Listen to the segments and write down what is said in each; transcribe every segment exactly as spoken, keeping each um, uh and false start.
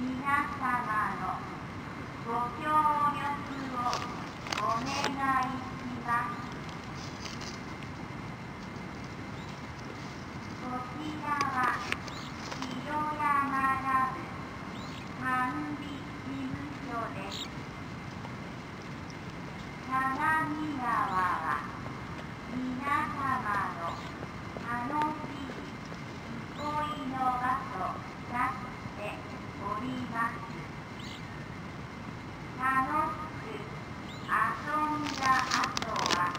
皆様のご協力をお願いします。こちらは清山ラブ管理事務所です。相模川は皆様の楽しい憩いの場となっております。楽しく遊んだ後は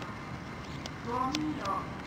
ゴミを